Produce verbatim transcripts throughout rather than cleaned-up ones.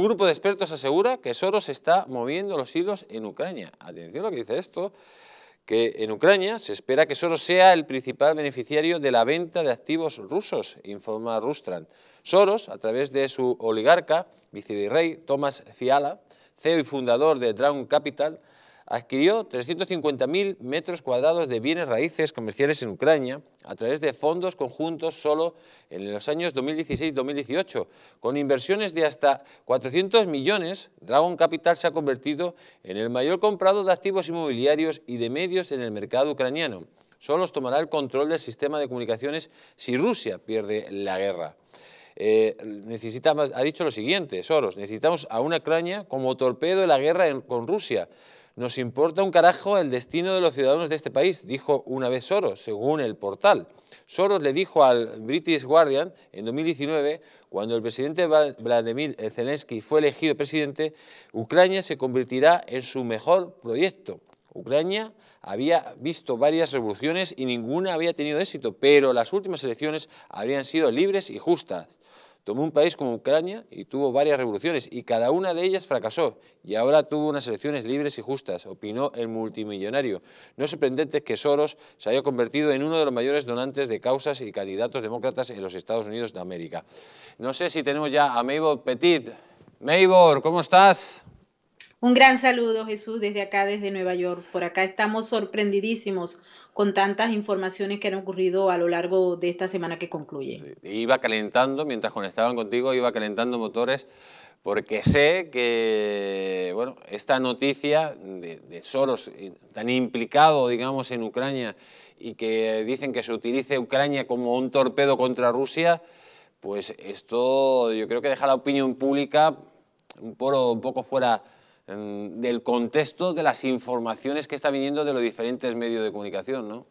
Un grupo de expertos asegura que Soros está moviendo los hilos en Ucrania. Atención a lo que dice esto, que en Ucrania se espera que Soros sea el principal beneficiario de la venta de activos rusos, informa Rustran. Soros, a través de su oligarca, vicevirrey Tomás Fiala, C E O y fundador de Dragon Capital, adquirió trescientos cincuenta mil metros cuadrados de bienes raíces comerciales en Ucrania a través de fondos conjuntos solo en los años dos mil dieciséis dos mil dieciocho. Con inversiones de hasta cuatrocientos millones, Dragon Capital se ha convertido en el mayor comprador de activos inmobiliarios y de medios en el mercado ucraniano. Soros tomará el control del sistema de comunicaciones si Rusia pierde la guerra. Eh, necesita, ha dicho lo siguiente, Soros, necesitamos a una Ucrania como torpedo de la guerra en, con Rusia. Nos importa un carajo el destino de los ciudadanos de este país, dijo una vez Soros, según el portal. Soros le dijo al British Guardian en dos mil diecinueve, cuando el presidente Vladimir Zelensky fue elegido presidente, Ucrania se convertirá en su mejor proyecto. Ucrania había visto varias revoluciones y ninguna había tenido éxito, pero las últimas elecciones habrían sido libres y justas. Tomó un país como Ucrania y tuvo varias revoluciones y cada una de ellas fracasó y ahora tuvo unas elecciones libres y justas, opinó el multimillonario. No es sorprendente que Soros se haya convertido en uno de los mayores donantes de causas y candidatos demócratas en los Estados Unidos de América. No sé si tenemos ya a Maibort Petit. Maibort, ¿cómo estás? Un gran saludo, Jesús, desde acá, desde Nueva York. Por acá estamos sorprendidísimos con tantas informaciones que han ocurrido a lo largo de esta semana que concluye. Iba calentando, mientras conectaban contigo, iba calentando motores, porque sé que bueno, esta noticia de, de Soros tan implicado, digamos, en Ucrania y que dicen que se utilice Ucrania como un torpedo contra Rusia, pues esto yo creo que deja la opinión pública un poco, un poco fuera del contexto de las informaciones que está viniendo de los diferentes medios de comunicación, ¿no?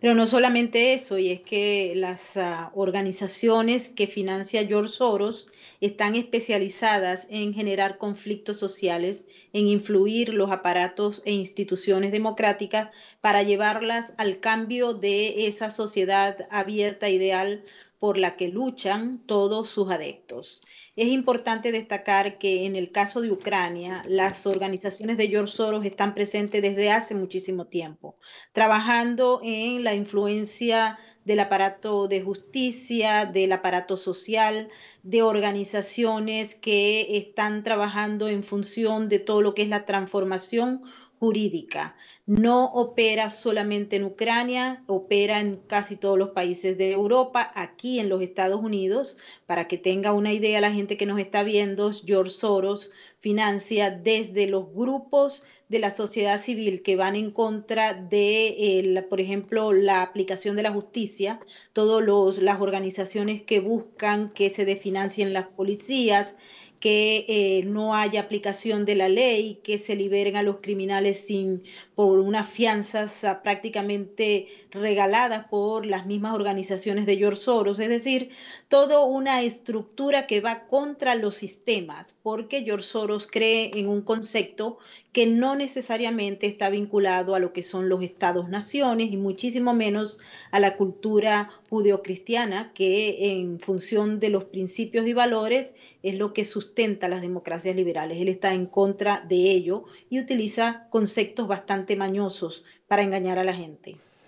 Pero no solamente eso, y es que las uh, organizaciones que financia George Soros están especializadas en generar conflictos sociales, en influir los aparatos e instituciones democráticas para llevarlas al cambio de esa sociedad abierta ideal por la que luchan todos sus adeptos. Es importante destacar que en el caso de Ucrania, las organizaciones de George Soros están presentes desde hace muchísimo tiempo, trabajando en la influencia del aparato de justicia, del aparato social, de organizaciones que están trabajando en función de todo lo que es la transformación jurídica. No opera solamente en Ucrania, opera en casi todos los países de Europa, aquí en los Estados Unidos. Para que tenga una idea la gente que nos está viendo, George Soros financia desde los grupos de la sociedad civil que van en contra de, eh, la, por ejemplo, la aplicación de la justicia, todas las organizaciones que buscan que se desfinancien las policías, que eh, no haya aplicación de la ley, que se liberen a los criminales sin, por unas fianzas ah, prácticamente regaladas por las mismas organizaciones de George Soros. Es decir, toda una estructura que va contra los sistemas, porque George Soros cree en un concepto que no necesariamente está vinculado a lo que son los estados-naciones y muchísimo menos a la cultura judeocristiana, que en función de los principios y valores es lo que sustenta las democracias liberales. Él está en contra de ello y utiliza conceptos bastante mañosos para engañar a la gente.